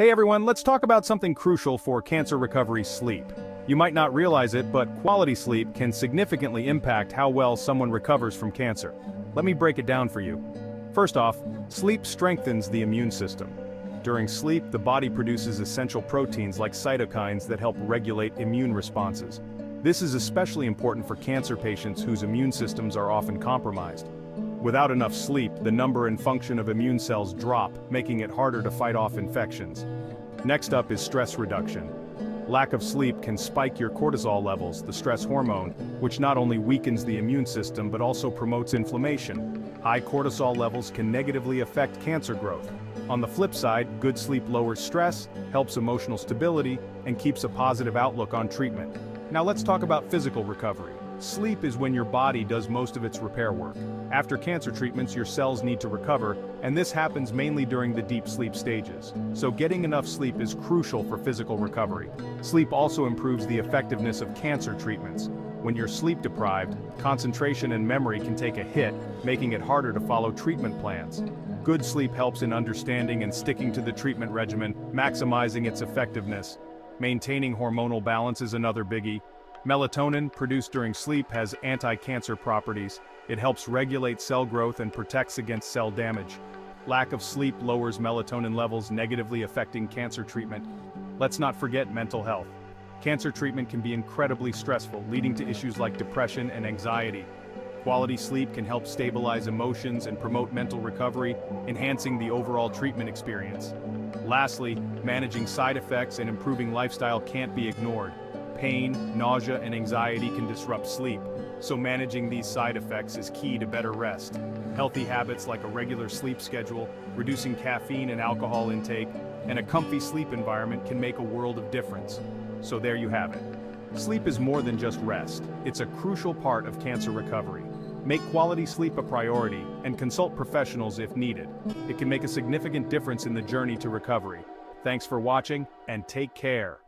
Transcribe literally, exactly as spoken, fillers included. Hey everyone, let's talk about something crucial for cancer recovery: sleep. You might not realize it, but quality sleep can significantly impact how well someone recovers from cancer. Let me break it down for you. First off, sleep strengthens the immune system. During sleep, the body produces essential proteins like cytokines that help regulate immune responses. This is especially important for cancer patients whose immune systems are often compromised. Without enough sleep, the number and function of immune cells drop, making it harder to fight off infections. Next up is stress reduction. Lack of sleep can spike your cortisol levels, the stress hormone, which not only weakens the immune system but also promotes inflammation. High cortisol levels can negatively affect cancer growth. On the flip side, good sleep lowers stress, helps emotional stability, and keeps a positive outlook on treatment. Now let's talk about physical recovery. Sleep is when your body does most of its repair work. After cancer treatments, your cells need to recover, and this happens mainly during the deep sleep stages. So getting enough sleep is crucial for physical recovery. Sleep also improves the effectiveness of cancer treatments. When you're sleep deprived, concentration and memory can take a hit, making it harder to follow treatment plans. Good sleep helps in understanding and sticking to the treatment regimen, maximizing its effectiveness. Maintaining hormonal balance is another biggie. Melatonin, produced during sleep, has anti-cancer properties. It helps regulate cell growth and protects against cell damage. Lack of sleep lowers melatonin levels, negatively affecting cancer treatment. Let's not forget mental health. Cancer treatment can be incredibly stressful, leading to issues like depression and anxiety. Quality sleep can help stabilize emotions and promote mental recovery, enhancing the overall treatment experience. Lastly, managing side effects and improving lifestyle can't be ignored. Pain, nausea, and anxiety can disrupt sleep, so managing these side effects is key to better rest. Healthy habits like a regular sleep schedule, reducing caffeine and alcohol intake, and a comfy sleep environment can make a world of difference. So there you have it. Sleep is more than just rest. It's a crucial part of cancer recovery. Make quality sleep a priority and consult professionals if needed. It can make a significant difference in the journey to recovery. Thanks for watching, and take care.